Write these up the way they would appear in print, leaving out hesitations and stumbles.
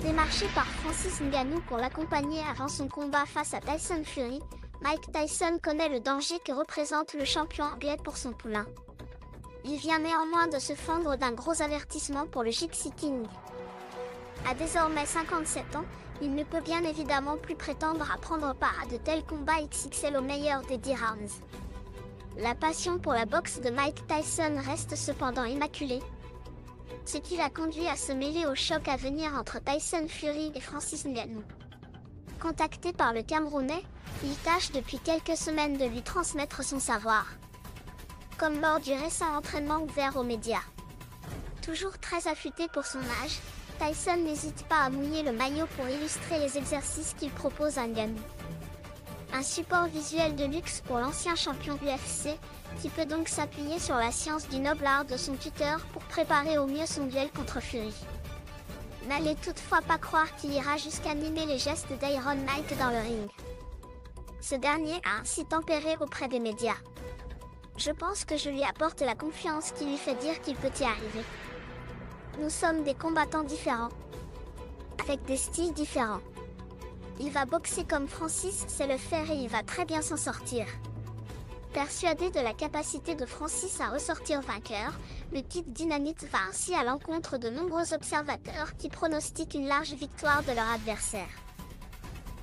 Démarché par Francis Ngannou pour l'accompagner avant son combat face à Tyson Fury, Mike Tyson connaît le danger que représente le champion anglais pour son poulain. Il vient néanmoins de se fendre d'un gros avertissement pour le Gypsy King. À désormais 57 ans, il ne peut bien évidemment plus prétendre à prendre part à de tels combats XXL au meilleur des 10 rounds. La passion pour la boxe de Mike Tyson reste cependant immaculée, ce qui l'a conduit à se mêler au choc à venir entre Tyson Fury et Francis Ngannou. Contacté par le Camerounais, il tâche depuis quelques semaines de lui transmettre son savoir, comme lors du récent entraînement ouvert aux médias. Toujours très affûté pour son âge, Tyson n'hésite pas à mouiller le maillot pour illustrer les exercices qu'il propose à Ngannou. Un support visuel de luxe pour l'ancien champion UFC, qui peut donc s'appuyer sur la science du noble art de son tuteur pour préparer au mieux son duel contre Fury. N'allez toutefois pas croire qu'il ira jusqu'à mimer les gestes d'Iron Mike dans le ring. Ce dernier a ainsi tempéré auprès des médias. Je pense que je lui apporte la confiance qui lui fait dire qu'il peut y arriver. Nous sommes des combattants différents, avec des styles différents. Il va boxer comme Francis sait le faire et il va très bien s'en sortir. Persuadé de la capacité de Francis à ressortir vainqueur, le Kid Dynamite va ainsi à l'encontre de nombreux observateurs qui pronostiquent une large victoire de leur adversaire.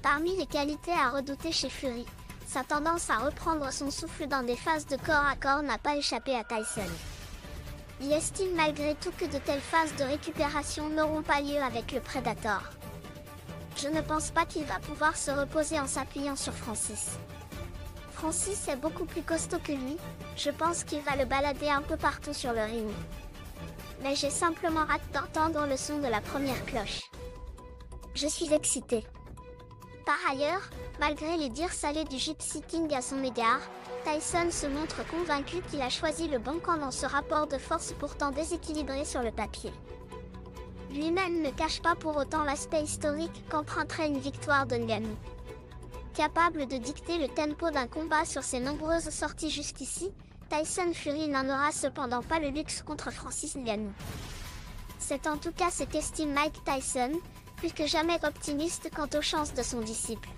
Parmi les qualités à redouter chez Fury, sa tendance à reprendre son souffle dans des phases de corps à corps n'a pas échappé à Tyson. Il estime malgré tout que de telles phases de récupération n'auront pas lieu avec le Predator. Je ne pense pas qu'il va pouvoir se reposer en s'appuyant sur Francis. Francis est beaucoup plus costaud que lui, je pense qu'il va le balader un peu partout sur le ring. Mais j'ai simplement hâte d'entendre le son de la première cloche. Je suis excitée. Par ailleurs, malgré les dires salés du Gypsy King à son égard, Tyson se montre convaincu qu'il a choisi le bon camp dans ce rapport de force pourtant déséquilibré sur le papier. Lui-même ne cache pas pour autant l'aspect historique qu'emprunterait une victoire de Ngannou. Capable de dicter le tempo d'un combat sur ses nombreuses sorties jusqu'ici, Tyson Fury n'en aura cependant pas le luxe contre Francis Ngannou. C'est en tout cas ce qu'estime Mike Tyson, plus que jamais optimiste quant aux chances de son disciple.